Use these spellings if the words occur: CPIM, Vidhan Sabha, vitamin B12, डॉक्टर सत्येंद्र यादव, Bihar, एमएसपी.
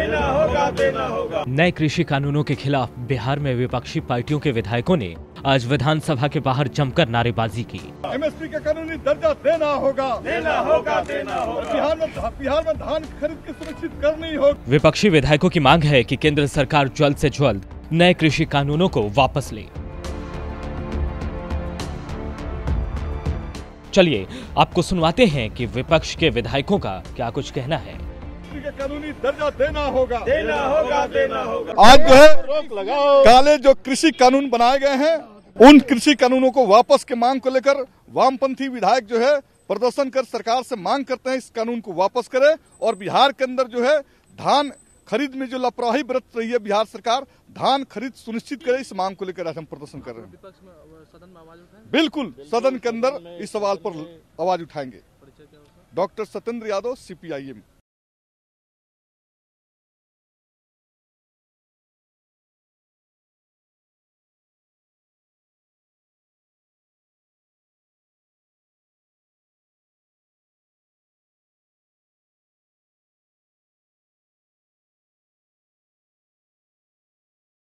देना होगा। नए कृषि कानूनों के खिलाफ बिहार में विपक्षी पार्टियों के विधायकों ने आज विधानसभा के बाहर जमकर नारेबाजी की। एमएसपी का कानूनी दर्जा देना होगा। बिहार में धान खरीद की सुनिश्चित करनी होगी। विपक्षी विधायकों की मांग है कि केंद्र सरकार जल्द से जल्द नए कृषि कानूनों को वापस ले। चलिए आपको सुनवाते हैं कि विपक्ष के विधायकों का क्या कुछ कहना है। कानूनी दर्जा देना होगा। आज जो है रोक लगाओ। काले जो कृषि कानून बनाए गए हैं उन कृषि कानूनों को वापस के मांग को लेकर वामपंथी विधायक जो है प्रदर्शन कर सरकार से मांग करते हैं इस कानून को वापस करे और बिहार के अंदर जो है धान खरीद में जो लापरवाही बरत रही है बिहार सरकार, धान खरीद सुनिश्चित करे। इस मांग को लेकर आज हम प्रदर्शन कर रहे हैं। बिल्कुल सदन के अंदर इस सवाल पर आवाज उठाएंगे। डॉक्टर सत्येंद्र यादव, CPIM।